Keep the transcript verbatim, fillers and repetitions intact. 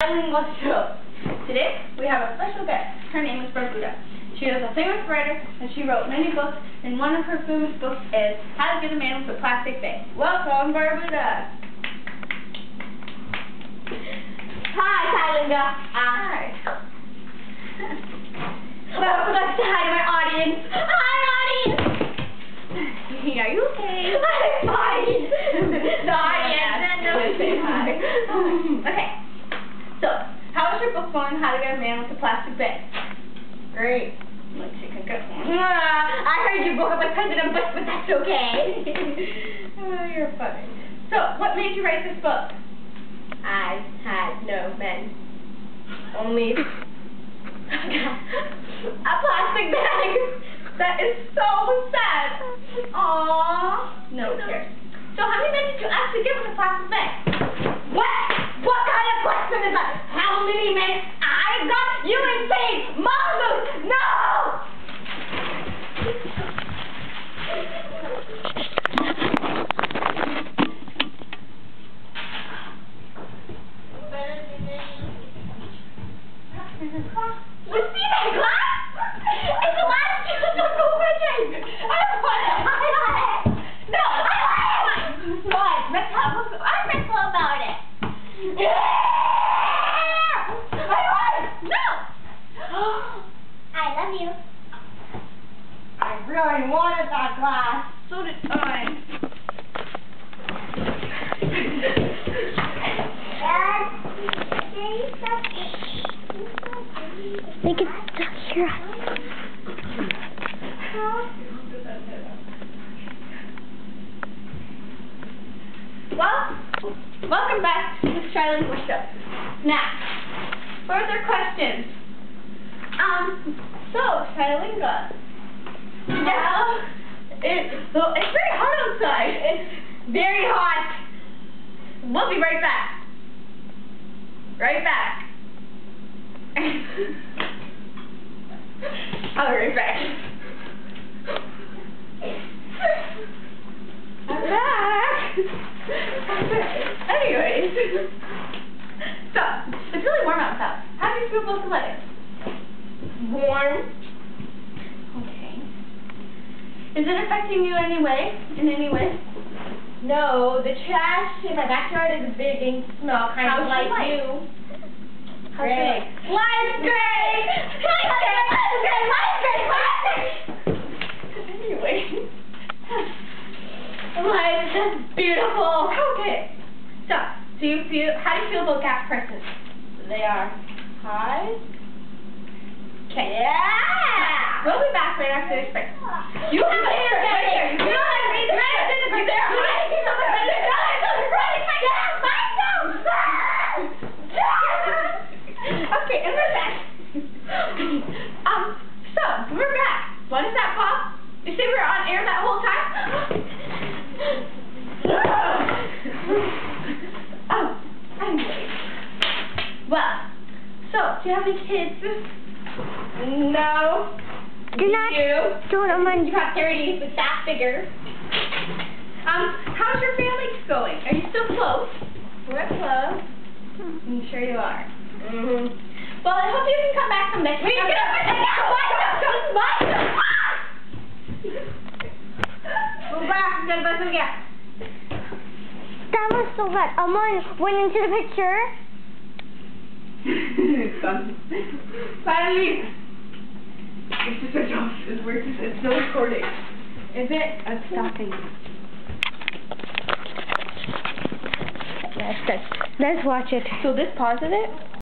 Chilinga Show. Today, we have a special guest. Her name is Barbuda. She is a famous writer, and she wrote many books, and one of her famous books is How to Get a Man with a Plastic Bag. Welcome, Barbuda! Hi, Tylinga! Uh, Hi! Welcome back to Hi to my audience! Hi, audience! Are you okay? I'm fine! The audience and no one say hi. Okay. So, how was your book on How to Get a Man with a Plastic Bag? Great. Let's take a good one. Uh, I heard you broke up with President Bush, but that's okay. Oh, you're funny. So, what made you write this book? I had no men. Only a plastic bag. That is so sad. Aww. No, no. Here. So, how many men did you actually get with a plastic bag? What? What kind of question is that? How many men I got? You insane mongoose! No! You see that glass? It's the last piece of the religion! I want it! I want it! No! I want it! What? Let's talk about it! Yeah! I won! No! I love you. I really wanted that glass. So did I. They can still hear us. Well, welcome back to the Chilinga Show. Now, further questions. Um, so, Chilinga. Now, it, well, it's very hot outside. It's very hot. We'll be right back. Right back. I'll be right back. I'm back. I'm back. Anyways, so it's really warm outside. How do you feel about the weather? Warm. Okay. Is it affecting you in any way? In any way? No. The trash in my backyard is big and smell kind How's of like life? You. How's great. Life? Life's great. Life's great. Life's great. Life's great. Life's great. Anyway. Life is just beautiful. Okay. So, do you feel? How do you feel about gas prices? They are high. Okay. Yeah. We'll be back right after this break. You have a hair right there. You know what I mean? Right after the break, they're high. I'm running my gas myself. Okay, and we're back. um. So we're back. What is that, Pop? You say we were on air that whole time? Oh, anyway. Well, so, do you have any kids? No. You're not. You don't mind. You got thirty with that figure. Um, how's your family going? Are you still close? We're close. I'm sure you are. Mm-hmm. Well, I hope you can come back someday. We can come back. That was so bad. Amon went into the picture. Finally, it's just switch off. It's working. It's still recording. Is it? I'm stopping. Yes, let's, let's watch it. So this pauses it.